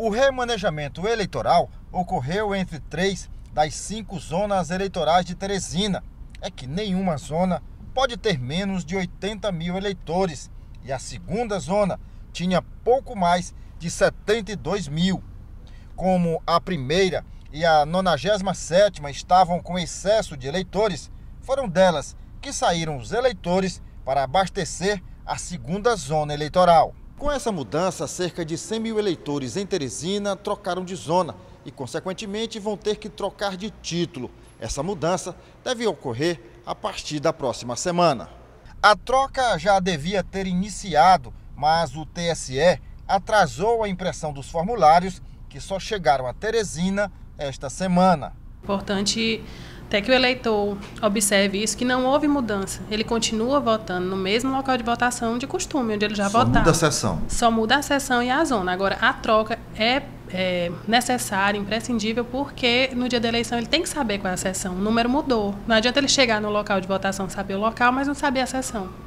O remanejamento eleitoral ocorreu entre 3 das 5 zonas eleitorais de Teresina. É que nenhuma zona pode ter menos de 80 mil eleitores e a segunda zona tinha pouco mais de 72 mil. Como a primeira e a 97ª estavam com excesso de eleitores, foram delas que saíram os eleitores para abastecer a segunda zona eleitoral. Com essa mudança, cerca de 100 mil eleitores em Teresina trocaram de zona e, consequentemente, vão ter que trocar de título. Essa mudança deve ocorrer a partir da próxima semana. A troca já devia ter iniciado, mas o TSE atrasou a impressão dos formulários que só chegaram a Teresina esta semana. Importante até que o eleitor observe isso, que não houve mudança. Ele continua votando no mesmo local de votação de costume, onde ele já votava. Só muda a sessão. Só muda a sessão e a zona. Agora, a troca é necessária, imprescindível, porque no dia da eleição ele tem que saber qual é a sessão. O número mudou. Não adianta ele chegar no local de votação, saber o local, mas não saber a sessão.